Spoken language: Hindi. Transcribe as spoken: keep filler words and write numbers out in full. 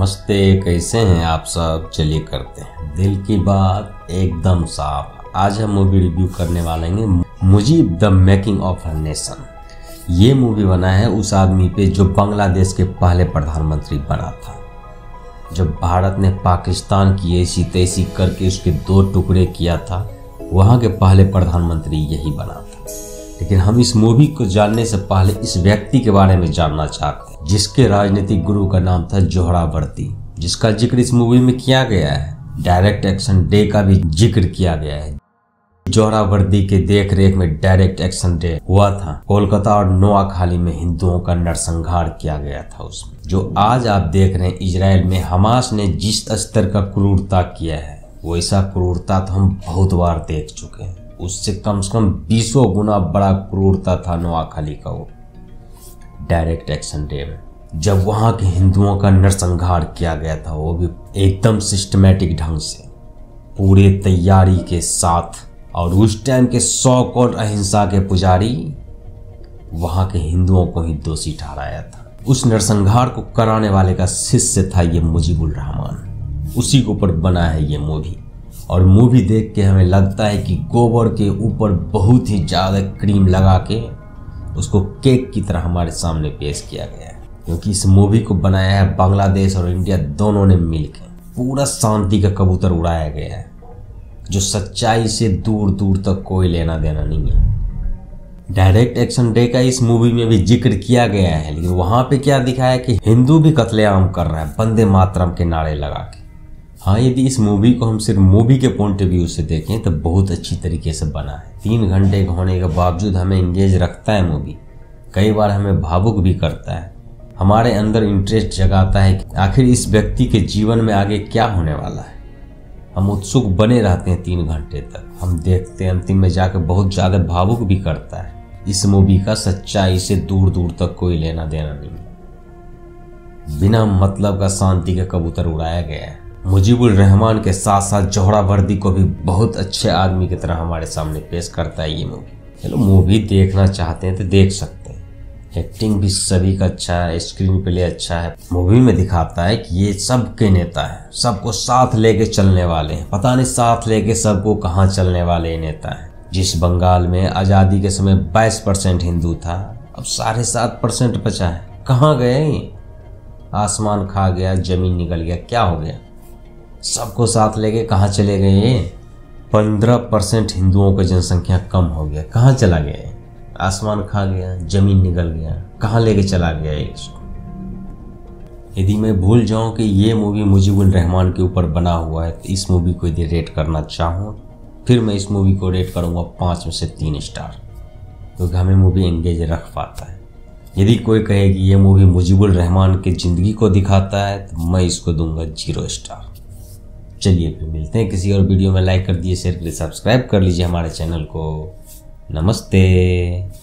नमस्ते, कैसे हैं आप सब। चलिए करते हैं दिल की बात एकदम साफ। आज हम मूवी रिव्यू करने वाले हैं Mujib the making of a nation. ये मूवी बना है उस आदमी पे जो बांग्लादेश के पहले प्रधानमंत्री बना था। जब भारत ने पाकिस्तान की ऐसी तैसी करके उसके दो टुकड़े किया था, वहाँ के पहले प्रधानमंत्री यही बना था। लेकिन हम इस मूवी को जानने से पहले इस व्यक्ति के बारे में जानना चाहते हैं, जिसके राजनीतिक गुरु का नाम था सुहरावर्दी, जिसका जिक्र इस मूवी में किया गया है। डायरेक्ट एक्शन डे का भी जिक्र किया गया है। सुहरावर्दी के देखरेख में डायरेक्ट एक्शन डे हुआ था। कोलकाता और नोआखाली में हिंदुओं का नरसंहार किया गया था। उसमें जो आज आप देख रहे हैं, इजराइल में हमास ने जिस स्तर का क्रूरता किया है, वैसा क्रूरता तो हम बहुत बार देख चुके हैं। उससे कम से कम बीसों गुना बड़ा क्रूरता था नोआखाली का वो डायरेक्ट एक्शन डे में, जब वहाँ के हिंदुओं का नरसंहार किया गया था। वो भी एकदम सिस्टमेटिक ढंग से, पूरे तैयारी के साथ। और उस टाइम के सौ करोड़ अहिंसा के पुजारी वहाँ के हिंदुओं को ही दोषी ठहराया था। उस नरसंहार को कराने वाले का शिष्य था ये मुजीबुर रहमान। उसी के ऊपर बना है ये मूवी। और मूवी देख के हमें लगता है कि गोबर के ऊपर बहुत ही ज़्यादा क्रीम लगा के उसको केक की तरह हमारे सामने पेश किया गया है, क्योंकि इस मूवी को बनाया है बांग्लादेश और इंडिया दोनों ने मिलकर। पूरा शांति का कबूतर उड़ाया गया है, जो सच्चाई से दूर दूर तक कोई लेना देना नहीं है। डायरेक्ट एक्शन डे का इस मूवी में भी जिक्र किया गया है, लेकिन वहाँ पर क्या दिखाया कि हिंदू भी कत्लेआम कर रहा है वंदे मातरम के नारे लगा के। हाँ, यदि इस मूवी को हम सिर्फ मूवी के पॉइंट ऑफ व्यू से देखें तो बहुत अच्छी तरीके से बना है। तीन घंटे होने के बावजूद हमें इंगेज रखता है मूवी। कई बार हमें भावुक भी करता है, हमारे अंदर इंटरेस्ट जगाता है कि आखिर इस व्यक्ति के जीवन में आगे क्या होने वाला है। हम उत्सुक बने रहते हैं तीन घंटे तक। हम देखते हैं, अंतिम में जाकर बहुत ज़्यादा भावुक भी करता है। इस मूवी का सच्चाई से दूर दूर तक कोई लेना देना नहीं। बिना मतलब का शांति का कबूतर उड़ाया गया है। मुजीबुर रहमान के साथ साथ सुहरावर्दी को भी बहुत अच्छे आदमी की तरह हमारे सामने पेश करता है ये मूवी। चलो, मूवी देखना चाहते हैं तो देख सकते हैं। एक्टिंग भी सभी का अच्छा है, स्क्रीन प्ले अच्छा है। मूवी में दिखाता है कि ये सबके नेता है, सबको साथ लेके चलने वाले हैं। पता नहीं साथ लेके सबको कहाँ चलने वाले नेता है। जिस बंगाल में आज़ादी के समय बाईस परसेंट हिंदू था, अब साढ़े सात परसेंट बचा है। कहाँ गए? आसमान खा गया, जमीन निकल गया, क्या हो गया? सबको साथ लेके कहाँ चले गए? पंद्रह परसेंट हिंदुओं की जनसंख्या कम हो गया, कहाँ चला गया? आसमान खा गया, जमीन निकल गया, कहाँ लेके चला गया इसको। यदि मैं भूल जाऊँ कि ये मूवी मुजीबुर रहमान के ऊपर बना हुआ है, तो इस मूवी को यदि रेट करना चाहूँ, फिर मैं इस मूवी को रेट करूँगा पाँच में से तीन स्टार, क्योंकि हमें मूवी एंगेज रख पाता है। यदि कोई कहे कि ये मूवी मुजीबुर रहमान की ज़िंदगी को दिखाता है, तो मैं इसको दूंगा जीरो स्टार। चलिए फिर मिलते हैं किसी और वीडियो में। लाइक कर दिए, शेयर कर दिए, सब्सक्राइब कर लीजिए हमारे चैनल को। नमस्ते।